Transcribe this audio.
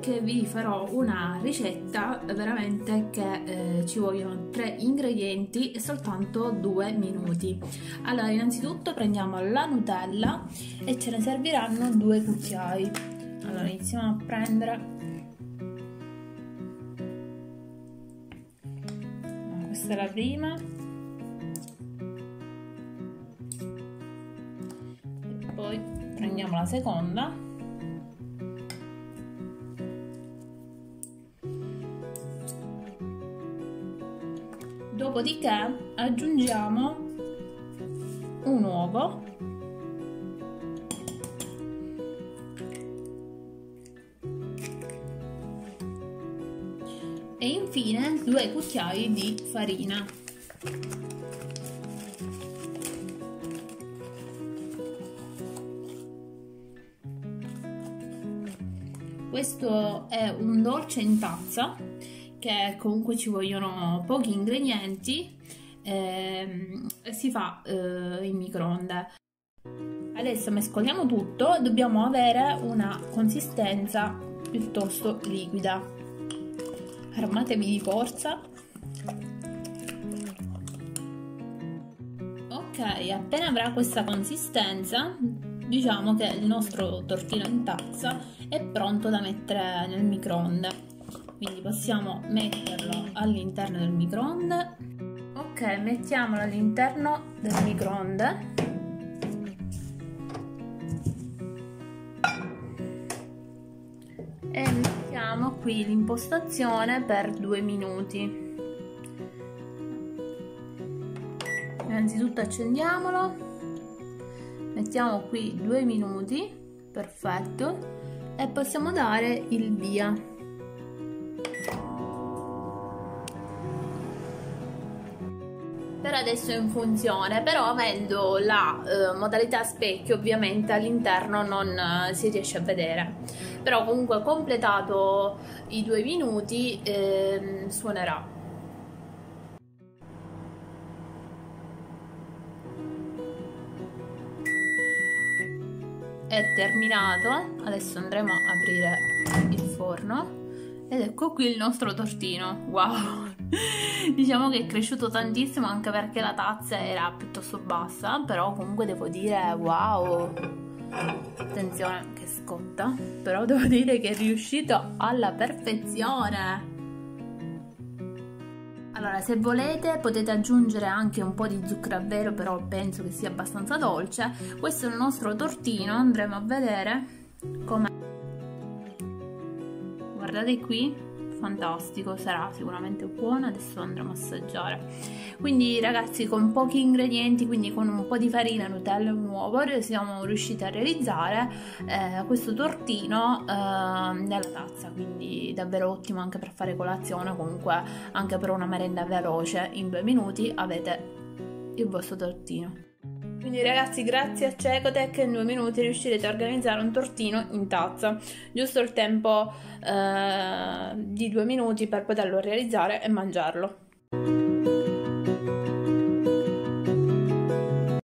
Cecotec vi farò una ricetta veramente che ci vogliono 3 ingredienti e soltanto 2 minuti. Allora, innanzitutto prendiamo la Nutella e ce ne serviranno 2 cucchiai. Allora, iniziamo a prendere questa è la prima e poi prendiamo la seconda. Dopodiché aggiungiamo un uovo e infine 2 cucchiai di farina. Questo è un dolce in tazza, che comunque ci vogliono pochi ingredienti e si fa in microonde. Adesso mescoliamo tutto e dobbiamo avere una consistenza piuttosto liquida. Armatevi di forza. Ok, appena avrà questa consistenza diciamo che il nostro tortino in tazza è pronto da mettere nel microonde. Quindi possiamo metterlo all'interno del microonde. Ok, mettiamolo all'interno del microonde. E mettiamo qui l'impostazione per 2 minuti. Innanzitutto accendiamolo. Mettiamo qui 2 minuti, perfetto. E possiamo dare il via. Per adesso è in funzione, però avendo la modalità specchio ovviamente all'interno non si riesce a vedere, però comunque completato i 2 minuti suonerà. È terminato, adesso andremo a aprire il forno ed ecco qui il nostro tortino. Wow! Diciamo che è cresciuto tantissimo, anche perché la tazza era piuttosto bassa, però comunque devo dire wow, attenzione che scotta, però devo dire che è riuscito alla perfezione. Allora, se volete potete aggiungere anche un po' di zucchero a velo, però penso che sia abbastanza dolce. Questo è il nostro tortino, andremo a vedere com'è. Guardate qui, fantastico, sarà sicuramente buono. Adesso andremo a assaggiare. Quindi ragazzi, con pochi ingredienti, quindi con un po' di farina, Nutella e un uovo, siamo riusciti a realizzare questo tortino nella tazza, quindi davvero ottimo anche per fare colazione, comunque anche per una merenda veloce. In 2 minuti avete il vostro tortino. Quindi ragazzi, grazie a Cecotec in 2 minuti riuscirete a organizzare un tortino in tazza, giusto il tempo di 2 minuti per poterlo realizzare e mangiarlo.